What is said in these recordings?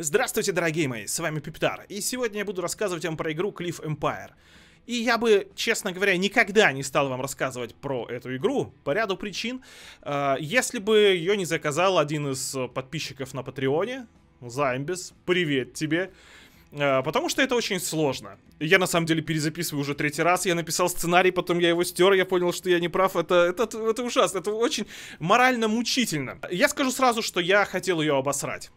Здравствуйте, дорогие мои, с вами Пептар, и сегодня я буду рассказывать вам про игру Cliff Empire. И я бы, честно говоря, никогда не стал вам рассказывать про эту игру по ряду причин, если бы ее не заказал один из подписчиков на Патреоне, Займбис, привет тебе. Потому что это очень сложно. Я на самом деле перезаписываю уже третий раз. Я написал сценарий, потом я его стер. Я понял, что я не прав. Это ужасно. Это очень морально мучительно. Я скажу сразу, что я хотел ее обосрать.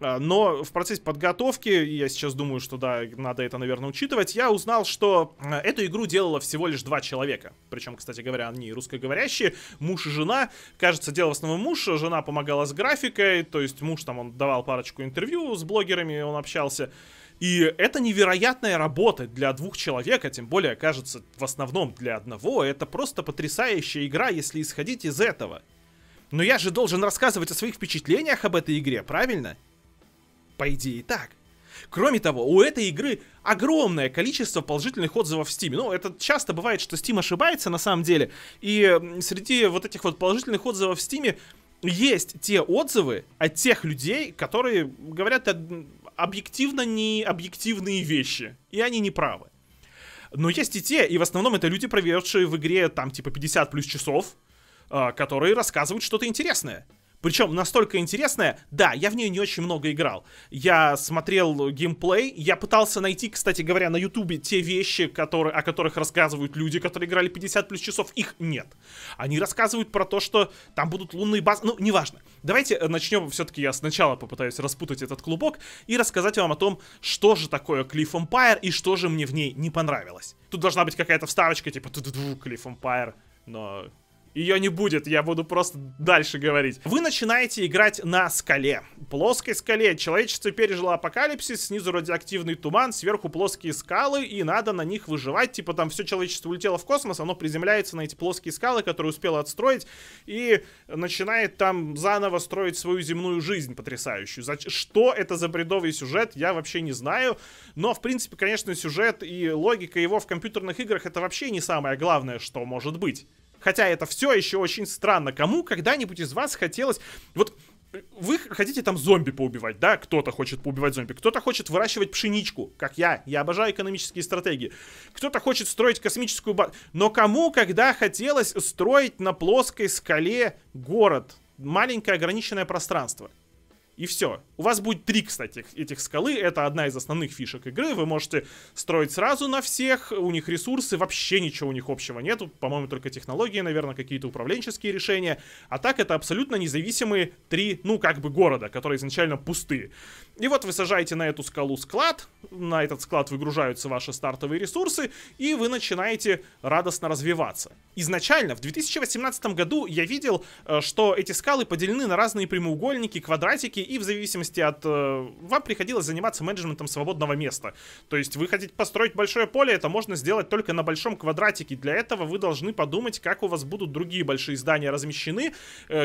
Но в процессе подготовки, я сейчас думаю, что да, надо это, наверное, учитывать, я узнал, что эту игру делало всего лишь 2 человека. Причем, кстати говоря, они русскоговорящие, муж и жена. Кажется, делал в основном муж, жена помогала с графикой. То есть муж там, он давал парочку интервью с блогерами, он общался. И это невероятная работа для 2 человек, а тем более, кажется, в основном для одного. Это просто потрясающая игра, если исходить из этого. Но я же должен рассказывать о своих впечатлениях об этой игре, правильно? По идее так. Кроме того, у этой игры огромное количество положительных отзывов в Steam. Ну, это часто бывает, что Steam ошибается на самом деле. И среди вот этих вот положительных отзывов в Steam есть те отзывы от тех людей, которые говорят объективно необъективные вещи. И они не правы. Но есть и те, и в основном это люди, проведшие в игре там типа 50 плюс часов, которые рассказывают что-то интересное. Причем настолько интересная, да, я в нее не очень много играл. Я смотрел геймплей, я пытался найти, кстати говоря, на ютубе те вещи, о которых рассказывают люди, которые играли 50 плюс часов, их нет. Они рассказывают про то, что там будут лунные базы, ну, неважно. Давайте начнем, все-таки я сначала попытаюсь распутать этот клубок и рассказать вам о том, что же такое Cliff Empire и что же мне в ней не понравилось. Тут должна быть какая-то вставочка, типа Cliff Empire, но... ее не будет, я буду просто дальше говорить. Вы начинаете играть на скале. Плоской скале. Человечество пережило апокалипсис, снизу радиоактивный туман, сверху плоские скалы, и надо на них выживать. Типа там все человечество улетело в космос, оно приземляется на эти плоские скалы, которые успело отстроить, и начинает там заново строить свою земную жизнь потрясающую. Что это за бредовый сюжет, я вообще не знаю. Но, в принципе, конечно, сюжет и логика его в компьютерных играх — это вообще не самое главное, что может быть. Хотя это все еще очень странно. Кому когда-нибудь из вас хотелось... Вот вы хотите там зомби поубивать, да? Кто-то хочет поубивать зомби, кто-то хочет выращивать пшеничку, как я. Я обожаю экономические стратегии. Кто-то хочет строить космическую базу. Но кому когда хотелось строить на плоской скале город? Маленькое ограниченное пространство. И все. У вас будет 3, кстати, этих скалы. Это одна из основных фишек игры. Вы можете строить сразу на всех. У них ресурсы, вообще ничего у них общего нету. По-моему, только технологии, наверное, какие-то управленческие решения. А так это абсолютно независимые 3, ну, как бы города, которые изначально пустые. И вот вы сажаете на эту скалу склад. На этот склад выгружаются ваши стартовые ресурсы. И вы начинаете радостно развиваться. Изначально, в 2018 году, я видел, что эти скалы поделены на разные прямоугольники, квадратики. И в зависимости от... вам приходилось заниматься менеджментом свободного места. То есть вы хотите построить большое поле, это можно сделать только на большом квадратике. Для этого вы должны подумать, как у вас будут другие большие здания размещены.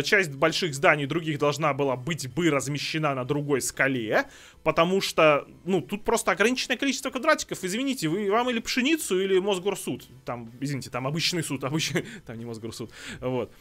Часть больших зданий других должна была быть бы размещена на другой скале. Потому что, ну, тут просто ограниченное количество квадратиков. Извините, вам или пшеницу, или Мосгорсуд. Там, извините, там обычный суд, обычный... Там не Мосгорсуд, вот.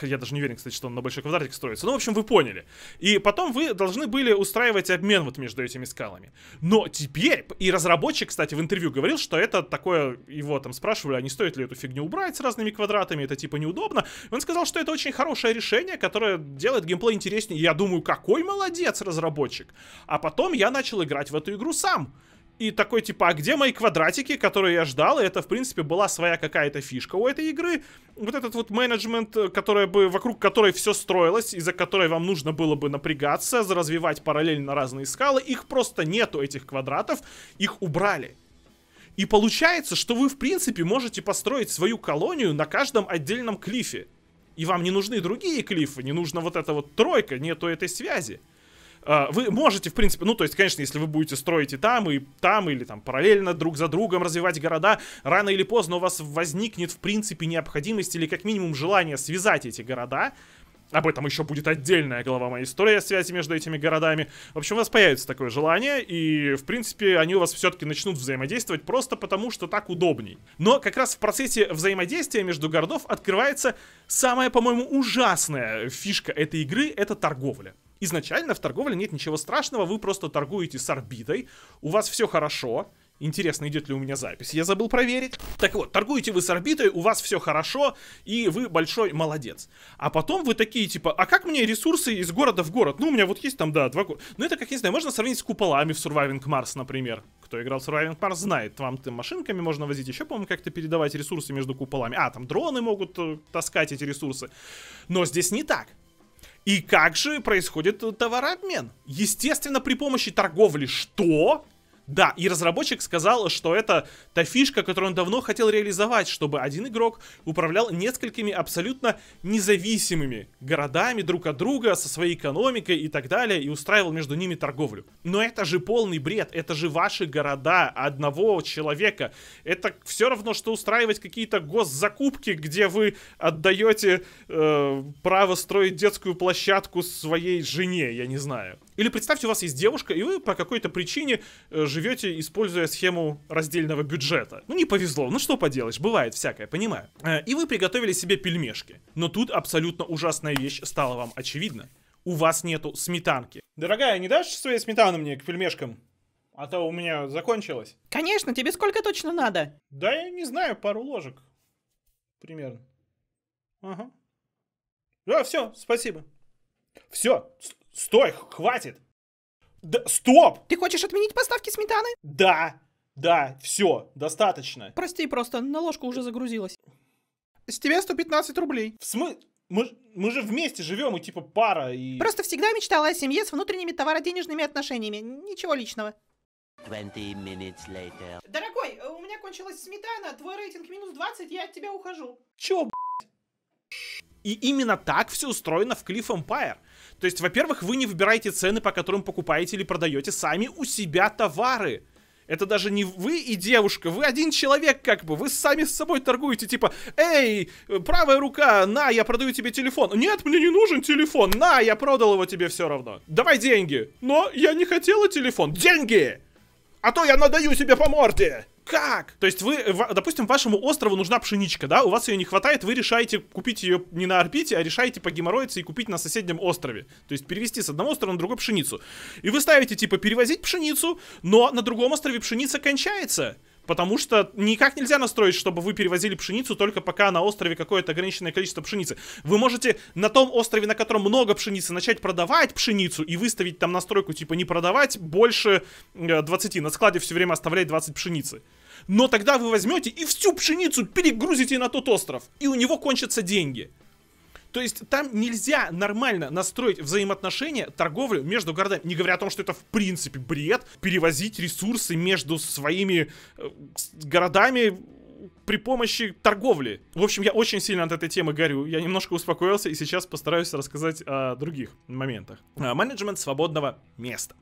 Я даже не уверен, кстати, что он на большой квадратик строится. Ну, в общем, вы поняли. И потом вы должны были устраивать обмен вот между этими скалами. Но теперь, и разработчик, кстати, в интервью говорил, что это такое, его там спрашивали, а не стоит ли эту фигню убрать с разными квадратами, это типа неудобно. Он сказал, что это очень хорошее решение, которое делает геймплей интереснее. Я думаю, какой молодец разработчик. А потом я начал играть в эту игру сам. И такой типа, а где мои квадратики, которые я ждал? И это, в принципе, была своя какая-то фишка у этой игры. Вот этот вот менеджмент, который бы, вокруг которой все строилось, из-за которой вам нужно было бы напрягаться, развивать параллельно разные скалы. Их просто нету, этих квадратов, их убрали. И получается, что вы, в принципе, можете построить свою колонию на каждом отдельном клифе. И вам не нужны другие клифы, не нужна вот эта вот тройка, нету этой связи. Вы можете, в принципе, ну, то есть, конечно, если вы будете строить и там, или там параллельно друг за другом развивать города, рано или поздно у вас возникнет, в принципе, необходимость или как минимум желание связать эти города. Об этом еще будет отдельная глава моей истории о связи между этими городами. В общем, у вас появится такое желание, и, в принципе, они у вас все-таки начнут взаимодействовать просто потому, что так удобней. Но как раз в процессе взаимодействия между городов открывается самая, по-моему, ужасная фишка этой игры — это торговля. Изначально в торговле нет ничего страшного, вы просто торгуете с орбитой, у вас все хорошо. Интересно, идет ли у меня запись, я забыл проверить. Так вот, торгуете вы с орбитой, у вас все хорошо, и вы большой молодец. А потом вы такие, типа, а как мне ресурсы из города в город? Ну, у меня вот есть там, да, 2 города. Ну, это, как не знаю, можно сравнить с куполами в Surviving Mars, например. Кто играл в Surviving Mars, знает. Вам там машинками можно возить, еще, по-моему, как-то передавать ресурсы между куполами. А, там дроны могут таскать эти ресурсы. Но здесь не так. И как же происходит товарообмен? Естественно, при помощи торговли. Что? Да, и разработчик сказал, что это та фишка, которую он давно хотел реализовать, чтобы один игрок управлял несколькими абсолютно независимыми городами друг от друга, со своей экономикой и так далее, и устраивал между ними торговлю. Но это же полный бред, это же ваши города одного человека. Это все равно, что устраивать какие-то госзакупки, где вы отдаете право строить детскую площадку своей жене, я не знаю. Или представьте, у вас есть девушка, и вы по какой-то причине живете, используя схему раздельного бюджета. Ну не повезло, ну что поделаешь, бывает всякое, понимаю. И вы приготовили себе пельмешки. Но тут абсолютно ужасная вещь стала вам очевидна. У вас нету сметанки. Дорогая, не дашь своей сметаны мне к пельмешкам? А то у меня закончилось. Конечно, тебе сколько точно надо? Да я не знаю, пару ложек. Примерно. Ага. Да, все, спасибо. Все, стой, хватит. Да, стоп! Ты хочешь отменить поставки сметаны? Да, да, все, достаточно. Прости, просто на ложку уже загрузилась. С тебя 115 рублей. В смысле? Мы же вместе живем, и типа пара, и... Просто всегда мечтала о семье с внутренними товароденежными отношениями. Ничего личного. 20 minutes later. Дорогой, у меня кончилась сметана, твой рейтинг минус 20, я от тебя ухожу. Чё, блядь? И именно так все устроено в Cliff Empire. То есть, во-первых, вы не выбираете цены, по которым покупаете или продаете сами у себя товары. Это даже не вы и девушка, вы один человек как бы, вы сами с собой торгуете, типа, эй, правая рука, на, я продаю тебе телефон. Нет, мне не нужен телефон, на, я продал его тебе все равно. Давай деньги. Но я не хотела телефон. Деньги! А то я надаю себе по морде! Как? То есть вы, допустим, вашему острову нужна пшеничка, да? У вас ее не хватает, вы решаете купить ее не на орбите, а решаете погеморроиться и купить на соседнем острове. То есть перевести с одного острова на другой пшеницу. И вы ставите, типа, перевозить пшеницу, но на другом острове пшеница кончается. Потому что никак нельзя настроить, чтобы вы перевозили пшеницу только пока на острове какое-то ограниченное количество пшеницы. Вы можете на том острове, на котором много пшеницы, начать продавать пшеницу и выставить там настройку, типа, не продавать больше 20, на складе все время оставлять 20 пшеницы. Но тогда вы возьмете и всю пшеницу перегрузите на тот остров, и у него кончатся деньги. То есть там нельзя нормально настроить взаимоотношения, торговлю между городами. Не говоря о том, что это в принципе бред, перевозить ресурсы между своими городами при помощи торговли. В общем, я очень сильно от этой темы горю. Я немножко успокоился и сейчас постараюсь рассказать о других моментах. Менеджмент свободного места.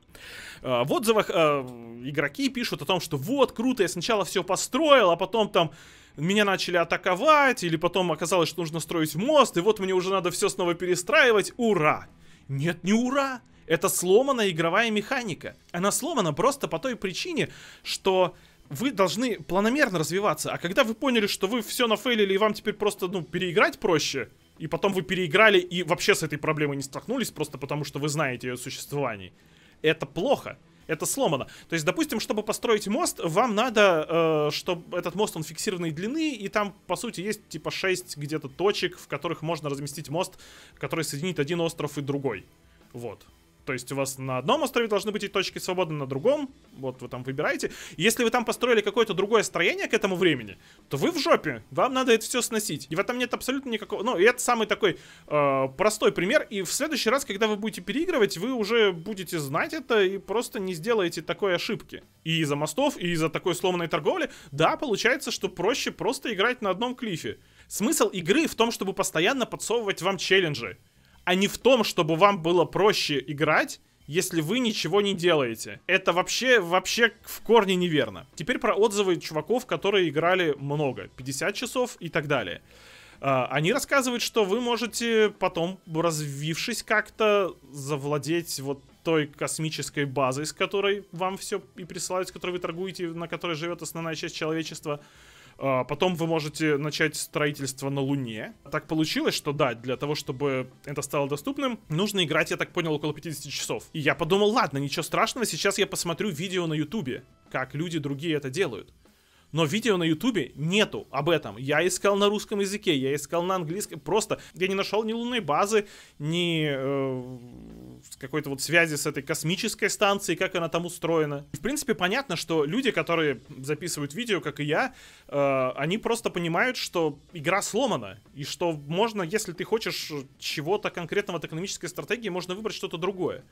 В отзывах игроки пишут о том, что вот, круто, я сначала все построил, а потом там... Меня начали атаковать, или потом оказалось, что нужно строить мост, и вот мне уже надо все снова перестраивать. Ура! Нет, не ура! Это сломана игровая механика. Она сломана просто по той причине, что вы должны планомерно развиваться. А когда вы поняли, что вы все нафейлили, и вам теперь просто, ну, переиграть проще, и потом вы переиграли и вообще с этой проблемой не столкнулись, просто потому что вы знаете ее существование, это плохо. Это сломано. То есть, допустим, чтобы построить мост, вам надо, чтобы этот мост, он фиксированной длины, и там, по сути, есть типа 6 где-то точек, в которых можно разместить мост, который соединит один остров и другой. Вот. То есть у вас на одном острове должны быть эти точки свободны, на другом, вот вы там выбираете. Если вы там построили какое-то другое строение к этому времени, то вы в жопе, вам надо это все сносить. И в этом нет абсолютно никакого... Ну, и это самый такой простой пример. И в следующий раз, когда вы будете переигрывать, вы уже будете знать это и просто не сделаете такой ошибки. И из-за мостов, и из-за такой сломанной торговли, да, получается, что проще просто играть на одном клифе. Смысл игры в том, чтобы постоянно подсовывать вам челленджи, а не в том, чтобы вам было проще играть, если вы ничего не делаете. Это вообще в корне неверно. Теперь про отзывы чуваков, которые играли много, 50 часов и так далее. Они рассказывают, что вы можете потом, развившись как-то, завладеть вот той космической базой, с которой вам все и присылают, с которой вы торгуете, на которой живет основная часть человечества. Потом вы можете начать строительство на Луне. Так получилось, что да, для того, чтобы это стало доступным, нужно играть, я так понял, около 50 часов. И я подумал, ладно, ничего страшного, сейчас я посмотрю видео на Ютубе, как люди другие это делают. Но видео на Ютубе нету об этом. Я искал на русском языке, я искал на английском. Просто я не нашел ни лунной базы, ни какой-то вот связи с этой космической станцией, как она там устроена. В принципе, понятно, что люди, которые записывают видео, как и я, они просто понимают, что игра сломана. И что можно, если ты хочешь чего-то конкретного от экономической стратегии, можно выбрать что-то другое.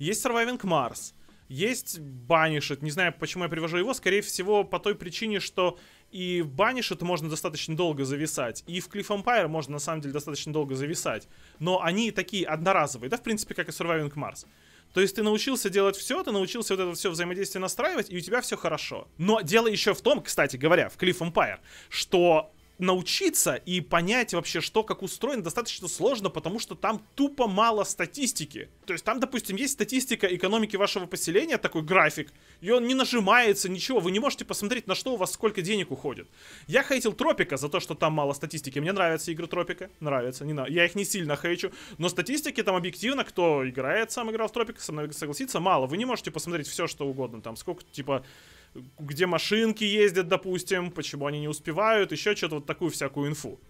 Есть Surviving Mars. Есть Banished, не знаю, почему я привожу его, скорее всего, по той причине, что и в Banished можно достаточно долго зависать, и в Cliff Empire можно, на самом деле, достаточно долго зависать. Но они такие одноразовые, да, в принципе, как и Surviving Mars. То есть ты научился делать все, ты научился вот это все взаимодействие настраивать, и у тебя все хорошо. Но дело еще в том, кстати говоря, в Cliff Empire, что научиться и понять вообще, что как устроено, достаточно сложно, потому что там тупо мало статистики. То есть там, допустим, есть статистика экономики вашего поселения, такой график, и он не нажимается, ничего, вы не можете посмотреть, на что у вас сколько денег уходит. Я хейтил Тропика за то, что там мало статистики. Мне нравятся игры Тропика, нравятся, я их не сильно хейчу, но статистики там объективно, кто играет, сам играл в Тропика, со мной согласится, мало. Вы не можете посмотреть все, что угодно, там сколько, типа, где машинки ездят, допустим, почему они не успевают, еще что-то, вот такую всякую инфу.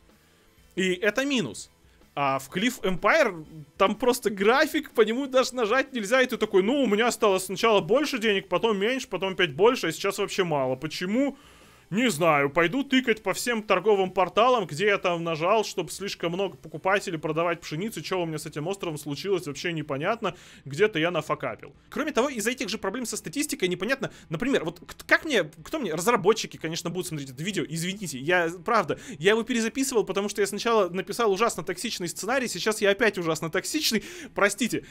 И это минус. А в Cliff Empire там просто график, по нему даже нажать нельзя, и ты такой, ну, у меня стало сначала больше денег, потом меньше, потом опять больше, а сейчас вообще мало. Почему? Не знаю, пойду тыкать по всем торговым порталам, где я там нажал, чтобы слишком много покупателей продавать пшеницу, что у меня с этим островом случилось, вообще непонятно, где-то я нафакапил. Кроме того, из-за этих же проблем со статистикой непонятно, например, вот как мне, кто мне, разработчики, конечно, будут смотреть это видео, извините, я, правда, я его перезаписывал, потому что я сначала написал ужасно токсичный сценарий, сейчас я опять ужасно токсичный, простите,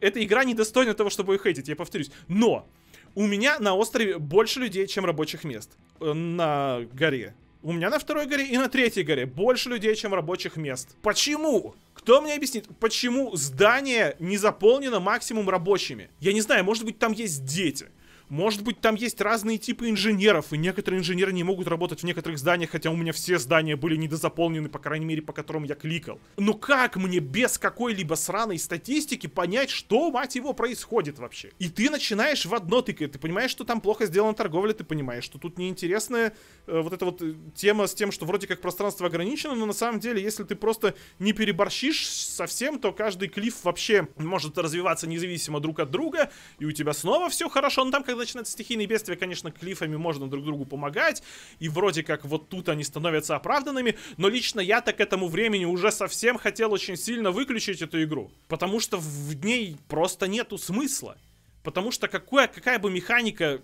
эта игра недостойна того, чтобы ее хейтить, я повторюсь, но... У меня на острове больше людей, чем рабочих мест на горе. У меня на второй горе и на третьей горе больше людей, чем рабочих мест. Почему? Кто мне объяснит, почему здание не заполнено максимум рабочими? Я не знаю, может быть, там есть дети. Может быть, там есть разные типы инженеров, и некоторые инженеры не могут работать в некоторых зданиях, хотя у меня все здания были недозаполнены, по крайней мере, по которым я кликал. Но как мне без какой-либо сраной статистики понять, что, мать его, происходит вообще? И ты начинаешь в одно тыкать, ты понимаешь, что там плохо сделана торговля, ты понимаешь, что тут неинтересная вот эта вот тема с тем, что вроде как пространство ограничено, но на самом деле, если ты просто не переборщишь совсем, то каждый клифф вообще может развиваться независимо друг от друга, и у тебя снова все хорошо, но там когда начинаются стихийные бедствия, конечно, клифами можно друг другу помогать, и вроде как вот тут они становятся оправданными, но лично я так к этому времени уже совсем хотел очень сильно выключить эту игру, потому что в ней просто нету смысла, потому что какая бы механика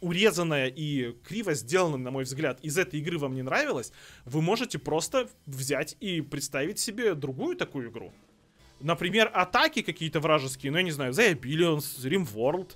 урезанная и криво сделанная, на мой взгляд, из этой игры вам не нравилась, вы можете просто взять и представить себе другую такую игру. Например, атаки какие-то вражеские, ну я не знаю, Займбис, Rim World.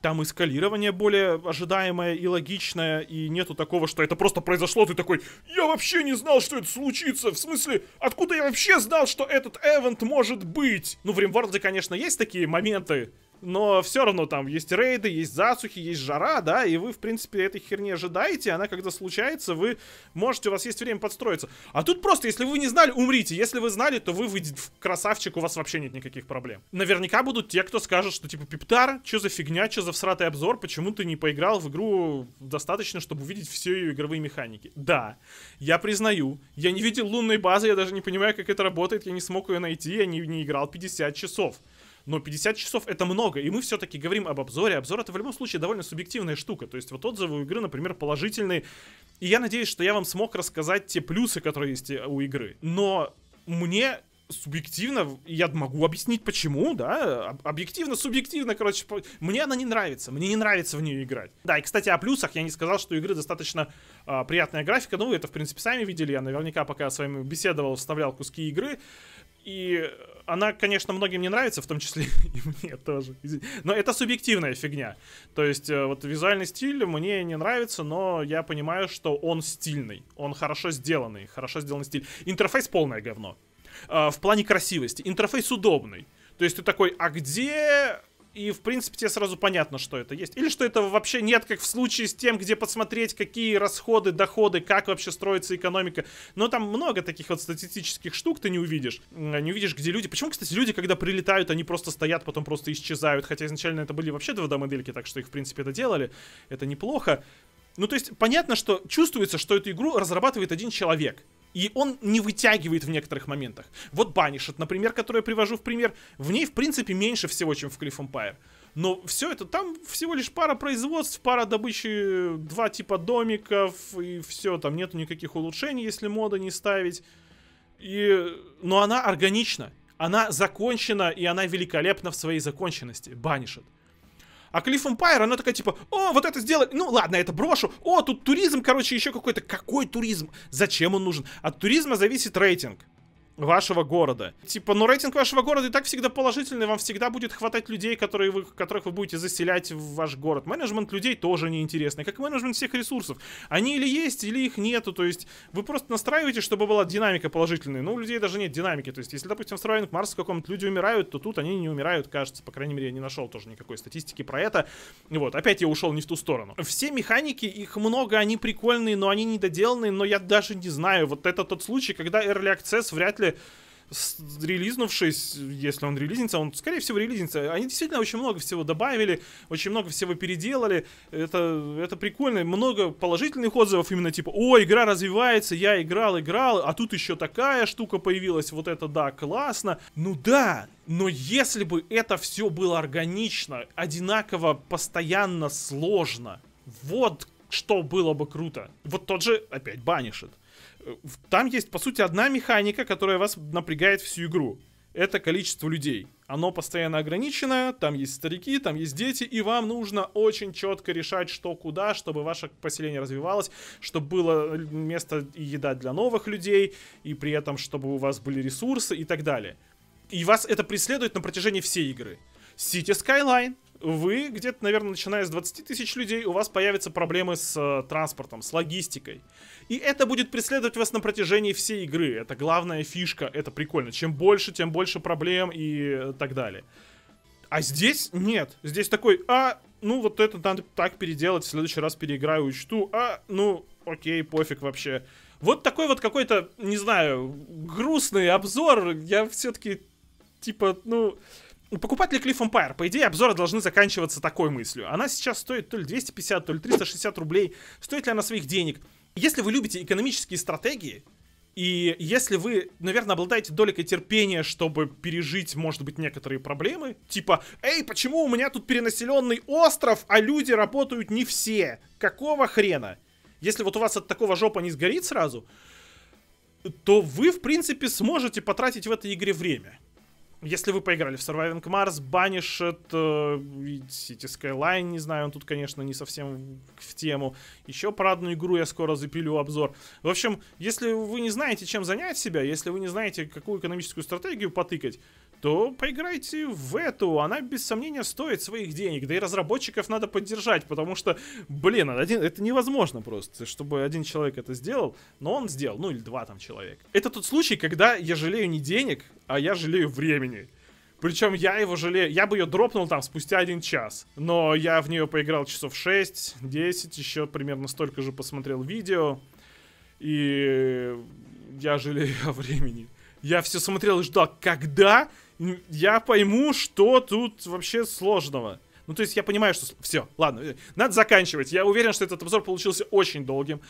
Там и скалирование более ожидаемое и логичное, и нету такого, что это просто произошло, ты такой, я вообще не знал, что это случится, в смысле, откуда я вообще знал, что этот эвент может быть? Ну, в Rim World, конечно, есть такие моменты, но все равно там есть рейды, есть засухи, есть жара, да, и вы, в принципе, этой херни ожидаете, она когда случается, вы можете, у вас есть время подстроиться. А тут просто, если вы не знали, умрите, если вы знали, то вы красавчик, у вас вообще нет никаких проблем. Наверняка будут те, кто скажет, что типа, Пептар, что за фигня, что за всратый обзор, почему ты не поиграл в игру достаточно, чтобы увидеть все ее игровые механики. Да, я признаю, я не видел лунной базы, я даже не понимаю, как это работает, я не смог ее найти, я не играл 50 часов. Но 50 часов это много, и мы все-таки говорим об обзоре. Обзор это в любом случае довольно субъективная штука. То есть вот отзывы у игры, например, положительные. И я надеюсь, что я вам смог рассказать те плюсы, которые есть у игры. Но мне субъективно, я могу объяснить почему, да, объективно, субъективно, короче, мне она не нравится, мне не нравится в нее играть. Да, и, кстати, о плюсах я не сказал, что у игры достаточно приятная графика, но вы это, в принципе, сами видели, я наверняка пока с вами беседовал, вставлял куски игры, и она, конечно, многим не нравится, в том числе и мне тоже. Но это субъективная фигня. То есть вот визуальный стиль мне не нравится, но я понимаю, что он стильный. Он хорошо сделанный стиль. Интерфейс полное говно. В плане красивости. Интерфейс удобный. То есть ты такой, а где и, в принципе, тебе сразу понятно, что это есть. Или что это вообще нет, как в случае с тем, где подсмотреть, какие расходы, доходы, как вообще строится экономика. Но там много таких вот статистических штук ты не увидишь. Не увидишь, где люди... Почему, кстати, люди, когда прилетают, они просто стоят, потом просто исчезают. Хотя изначально это были вообще 2D-модельки, так что их, в принципе, это делали. Это неплохо. Ну, то есть, понятно, что чувствуется, что эту игру разрабатывает один человек. И он не вытягивает в некоторых моментах. Вот Banished, например, которую я привожу в пример, в ней, в принципе, меньше всего, чем в Cliff Empire. Но все это, там всего лишь пара производств, пара добычи, два типа домиков, и все, там нету никаких улучшений, если мода не ставить. И... Но она органична, она закончена, и она великолепна в своей законченности, Banished. А Cliff Empire, она такая типа, о, вот это сделали, ну ладно, это брошу, о, тут туризм, короче, еще какой-то, какой туризм, зачем он нужен? От туризма зависит рейтинг вашего города. Типа, ну рейтинг вашего города и так всегда положительный, вам всегда будет хватать людей, которых вы будете заселять в ваш город. Менеджмент людей тоже неинтересный, как и менеджмент всех ресурсов. Они или есть, или их нету, то есть вы просто настраиваете, чтобы была динамика положительная, но у людей даже нет динамики. То есть, если, допустим, в Surviving Mars в каком-то люди умирают, то тут они не умирают, кажется, по крайней мере, я не нашел тоже никакой статистики про это. Вот, опять я ушел не в ту сторону. Все механики, их много, они прикольные, но они недоделанные, но я даже не знаю, вот это тот случай, когда Early Access вряд ли релизнувшись, если он релизится, он, скорее всего, релизится. Они действительно очень много всего добавили, очень много всего переделали. Это прикольно. Много положительных отзывов именно типа, о, игра развивается, я играл, а тут еще такая штука появилась, вот это да, классно. Ну да, но если бы это все было органично, одинаково, постоянно, сложно, вот что было бы круто. Вот тот же, опять, Banished. Там есть, по сути, одна механика, которая вас напрягает всю игру. Это количество людей. Оно постоянно ограничено, там есть старики, там есть дети, и вам нужно очень четко решать, что куда, чтобы ваше поселение развивалось, чтобы было место и еда для новых людей, и при этом, чтобы у вас были ресурсы и так далее. И вас это преследует на протяжении всей игры. City Skyline. Вы где-то, наверное, начиная с 20 тысяч людей, у вас появятся проблемы с транспортом, с логистикой. И это будет преследовать вас на протяжении всей игры. Это главная фишка, это прикольно. Чем больше, тем больше проблем и так далее. А здесь нет. Здесь такой, а, ну вот это надо так переделать, в следующий раз переиграю, учту. А, ну, окей, пофиг вообще. Вот такой вот какой-то, не знаю, грустный обзор. Я все-таки, типа, ну... Покупатели Cliff Empire, по идее, обзоры должны заканчиваться такой мыслью. Она сейчас стоит то ли 250, то ли 360 рублей. Стоит ли она своих денег? Если вы любите экономические стратегии, и если вы, наверное, обладаете долей терпения, чтобы пережить, может быть, некоторые проблемы, типа, эй, почему у меня тут перенаселенный остров, а люди работают не все? Какого хрена? Если вот у вас от такого жопа не сгорит сразу, то вы, в принципе, сможете потратить в этой игре время. Если вы поиграли в Surviving Mars, Banished, City Skyline, не знаю, он тут, конечно, не совсем в тему. Еще про одну игру я скоро запилю обзор. В общем, если вы не знаете, чем занять себя, если вы не знаете, какую экономическую стратегию потыкать, то поиграйте в эту. Она, без сомнения, стоит своих денег. Да и разработчиков надо поддержать, потому что, блин, это невозможно просто, чтобы один человек это сделал, но он сделал, ну или два там человек. Это тот случай, когда я жалею не денег, а я жалею времени. Причем я его жалею, я бы ее дропнул там спустя 1 час, но я в нее поиграл часов 6-10, еще примерно столько же посмотрел видео, и я жалею о времени. Я все смотрел и ждал, когда я пойму, что тут вообще сложного. Ну, то есть я понимаю, что... Все, ладно, надо заканчивать. Я уверен, что этот обзор получился очень долгим.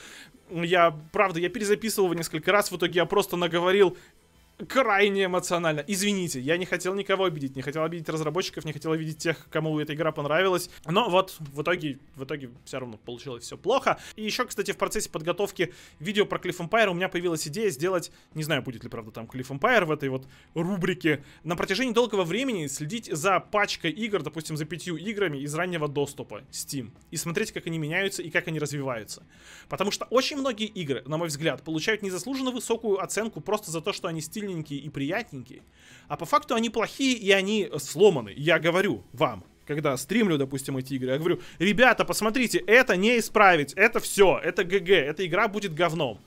Я, правда, я перезаписывал его несколько раз, в итоге я просто наговорил... Крайне эмоционально. Извините, я не хотел никого обидеть, не хотел обидеть разработчиков, не хотел обидеть тех, кому эта игра понравилась. Но вот, в итоге все равно получилось все плохо. И еще, кстати, в процессе подготовки видео про Cliff Empire у меня появилась идея сделать, не знаю, будет ли, правда, там Cliff Empire в этой вот рубрике, на протяжении долгого времени следить за пачкой игр, допустим, за 5 играми из раннего доступа Steam. И смотреть, как они меняются и как они развиваются. Потому что очень многие игры, на мой взгляд, получают незаслуженно высокую оценку просто за то, что они стильные и приятненькие, а по факту они плохие и они сломаны. Я говорю вам, когда стримлю, допустим, эти игры, я говорю, ребята, посмотрите, это не исправить, это все, это ГГ, эта игра будет говном.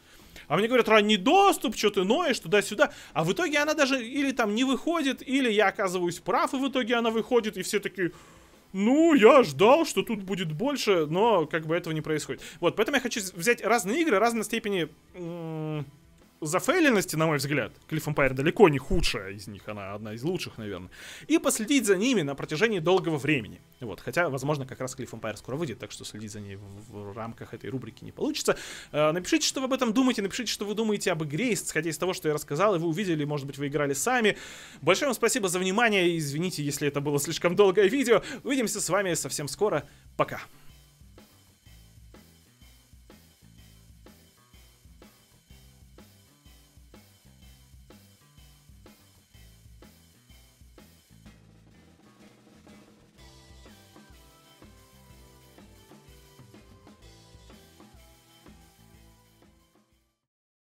А мне говорят, ранний доступ, что ты ноешь, туда-сюда. А в итоге она даже или там не выходит, или я оказываюсь прав, и в итоге она выходит, и все такие... Ну, я ждал, что тут будет больше, но как бы этого не происходит. Вот, поэтому я хочу взять разные игры, разной степени зафейленности, на мой взгляд. Cliff Empire далеко не худшая из них, она одна из лучших, наверное. И последить за ними на протяжении долгого времени. Вот, хотя, возможно, как раз Cliff Empire скоро выйдет, так что следить за ней в рамках этой рубрики не получится. Напишите, что вы об этом думаете, напишите, что вы думаете об игре, исходя из того, что я рассказал, и вы увидели, может быть, вы играли сами. Большое вам спасибо за внимание, извините, если это было слишком долгое видео. Увидимся с вами совсем скоро, пока.